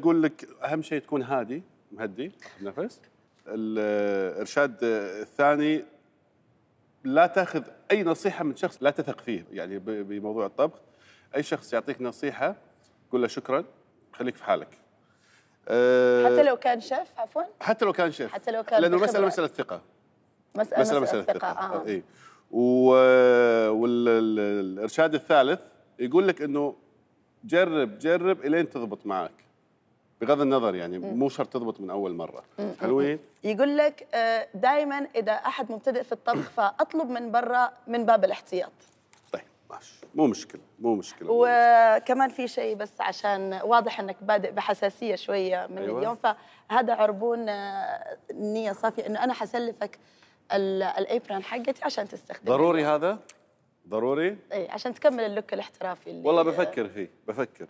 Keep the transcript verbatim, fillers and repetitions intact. يقول لك اهم شيء تكون هادي مهدي نفس. الارشاد الثاني، لا تاخذ اي نصيحه من شخص لا تثق فيه. يعني بموضوع الطبخ اي شخص يعطيك نصيحه قل له شكرا، خليك في حالك. أه حتى لو كان شيف عفوا حتى لو كان شيف حتى لو كان لانه مساله مساله ثقه مساله مساله, مسألة ثقه اه اي والارشاد الثالث يقول لك انه جرب جرب الين تضبط معك، بغض النظر يعني م. مو شرط تضبط من اول مره. حلوين. يقول لك دائما اذا احد مبتدئ في الطبخ فاطلب من برا من باب الاحتياط. طيب ماشي، مو مشكله مو مشكله. وكمان في شيء بس عشان واضح انك بادئ بحساسيه شويه من أيوة. اليوم، فهذا عربون نيه صافيه انه انا حسلفك الايبران حقتي عشان تستخدمها. ضروري هذا؟ ضروري؟ اي عشان تكمل اللوك الاحترافي اللي والله بفكر فيه بفكر